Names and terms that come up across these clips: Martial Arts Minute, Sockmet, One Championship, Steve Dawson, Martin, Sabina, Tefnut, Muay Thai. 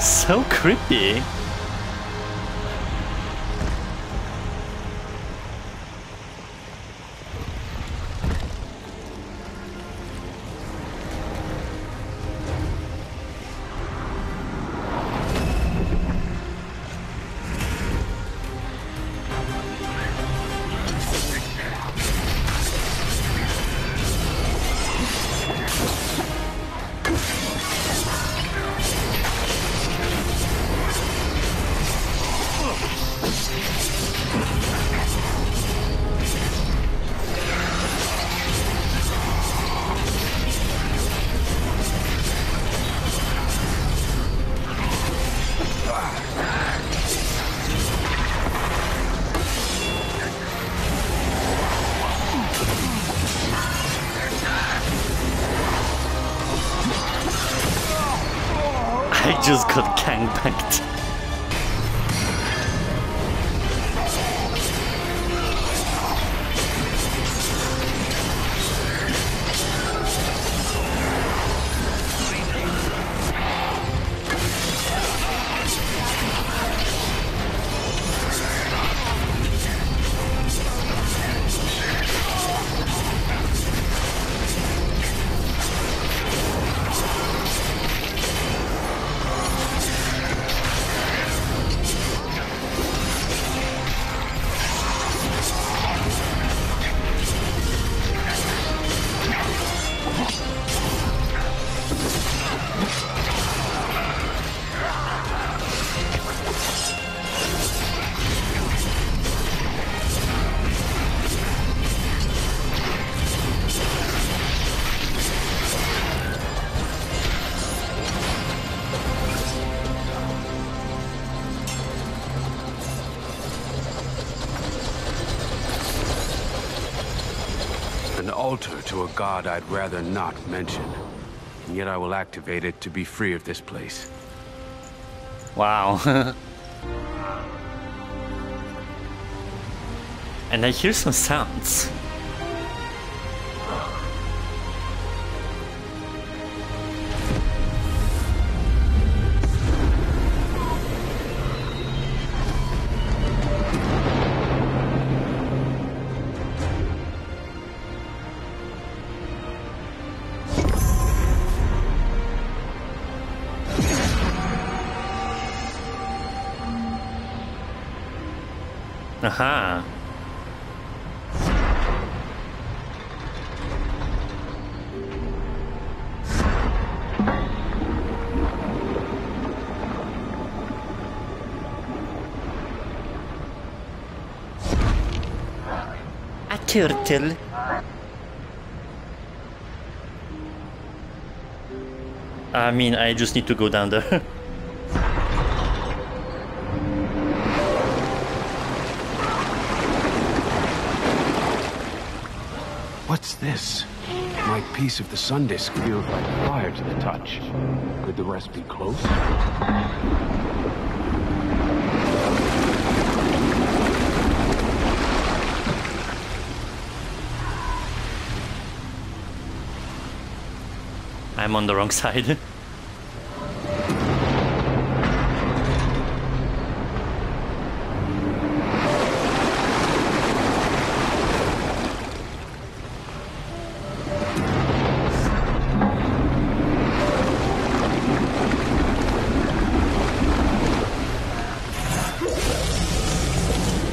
So creepy. I just got gangbanged. Altar to a god I'd rather not mention, and yet I will activate it to be free of this place. Wow. And I hear some sounds. Aha. A turtle. I mean, I just need to go down there. What's this? My piece of the sun disk feels like fire to the touch. Could the rest be close? I'm on the wrong side.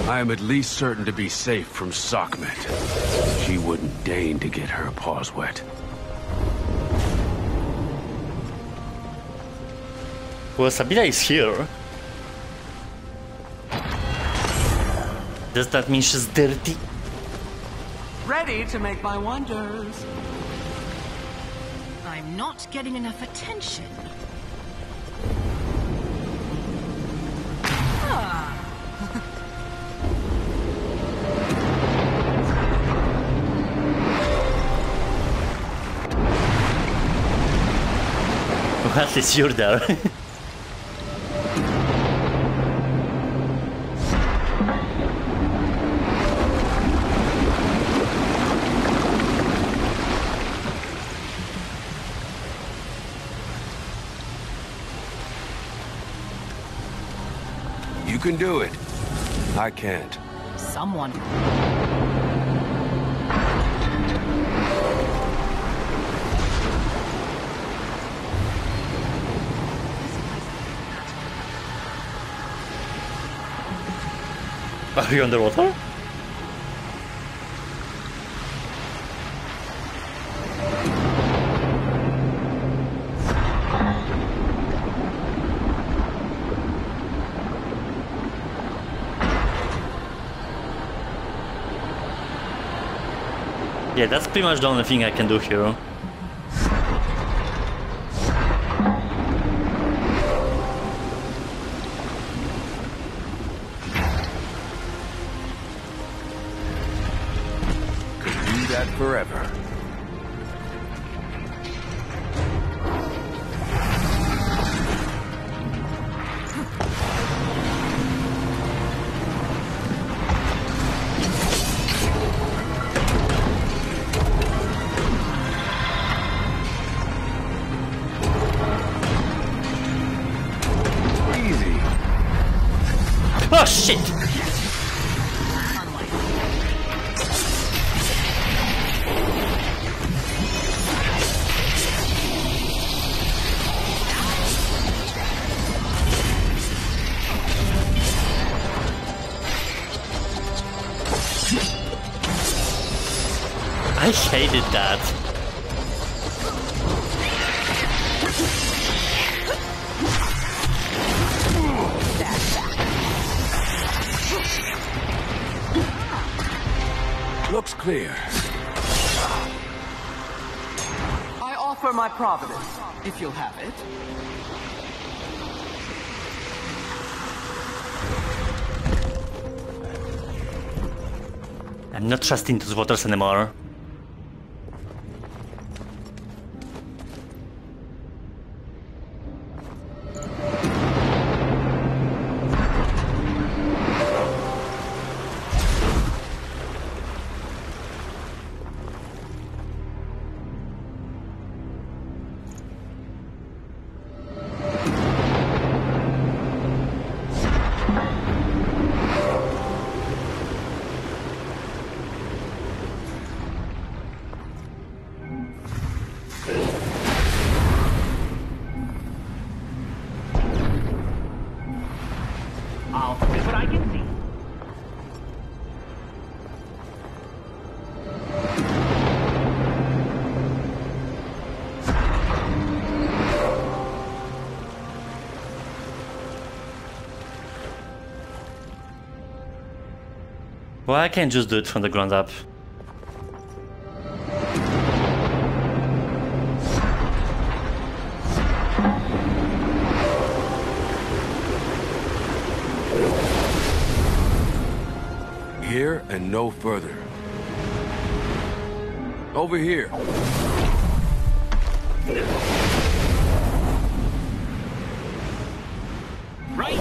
I am at least certain to be safe from Sockmet. She wouldn't deign to get her paws wet. Well, Sabina is here. Does that mean she's dirty? Ready to make my wonders. I'm not getting enough attention. At least you're there. can do it. I can't. Someone. Are you underwater? Yeah, that's pretty much the only thing I can do here. Could do that forever. Oh shit! I hated that. Looks clear. I offer my providence, if you'll have it. I'm not trusting those waters anymore. I'll see what I can see. Well, I can't just do it from the ground up. Here and no further. Over here. Right.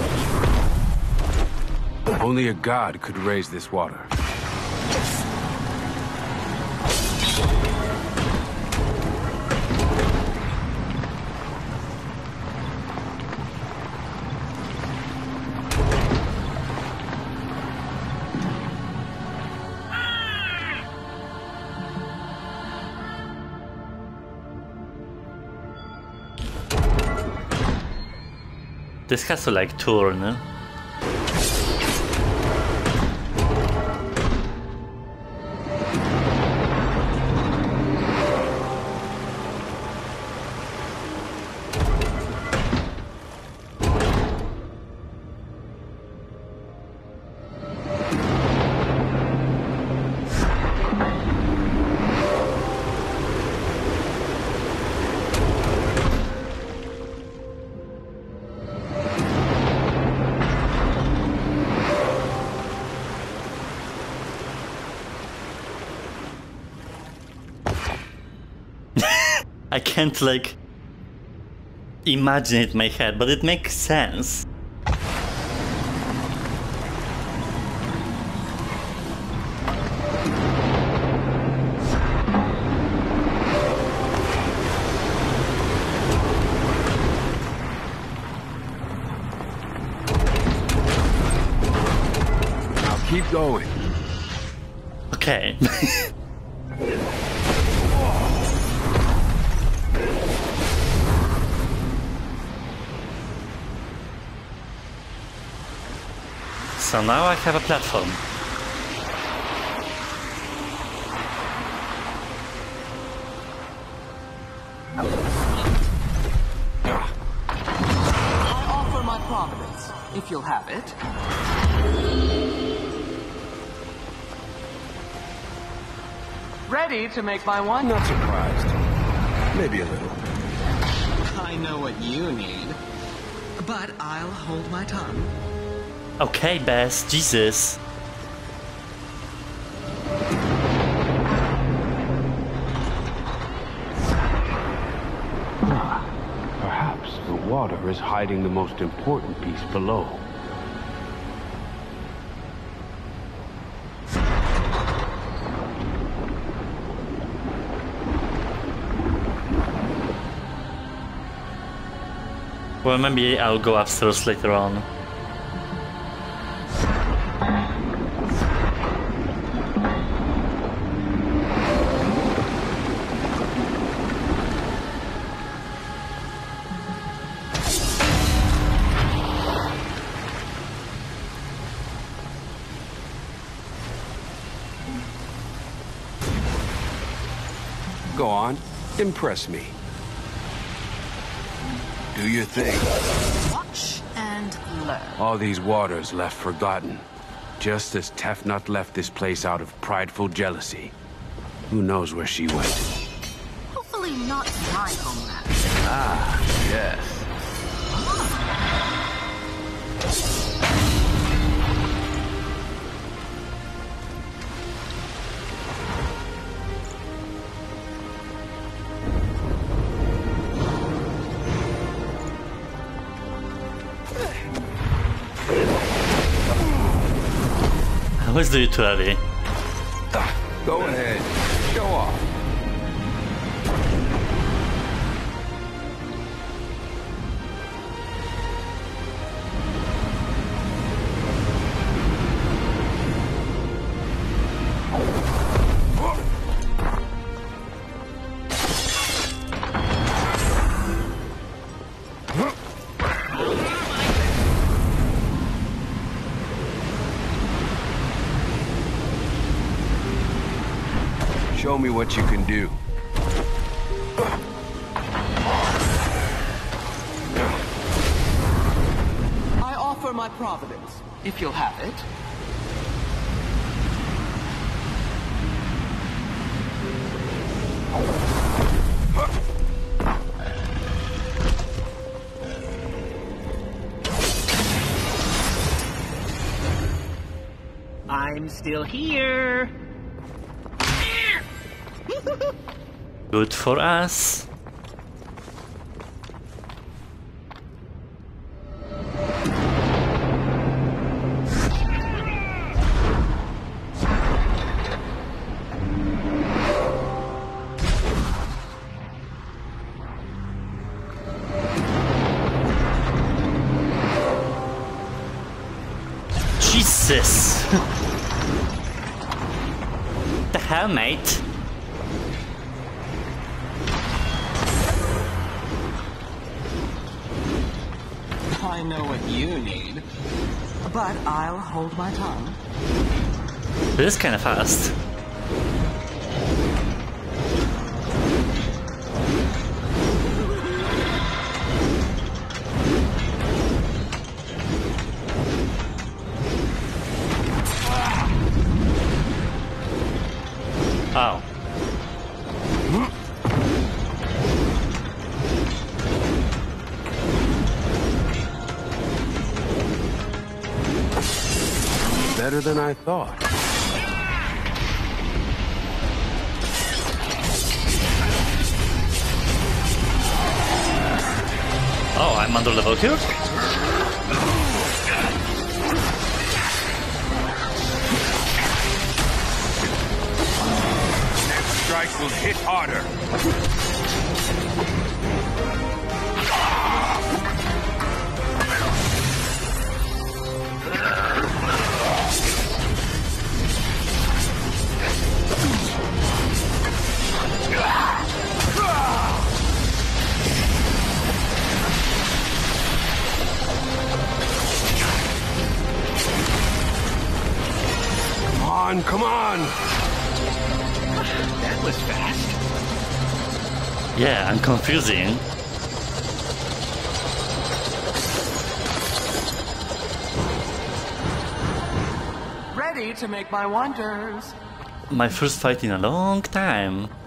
Only a god could raise this water. This has to like turn. Eh? I can't like imagine it in my head, but it makes sense. going. Okay. So now I have a platform. I offer my providence, if you'll have it. Ready to make my wine? Not surprised. Maybe a little. I know what you need, but I'll hold my tongue. Okay, Bess, Jesus. Perhaps the water is hiding the most important piece below. Well, maybe I'll go upstairs later on. Go on, impress me. Do your thing. Watch and learn. All these waters left forgotten, just as Tefnut left this place out of prideful jealousy. Who knows where she went? Hopefully not my homeland. Ah, yes. Let's do it too early. Go ahead. Show off. Show me what you can do. I offer my providence, if you'll have it. I'm still here. Good for us. Jesus. The hell, mate? I know what you need, but I'll hold my tongue. This is kind of fast. Oh. Better than I thought. Oh, I'm under level 2? That strike will hit harder. on! That was fast. Yeah, I'm confusing. Ready to make my wonders. My first fight in a long time.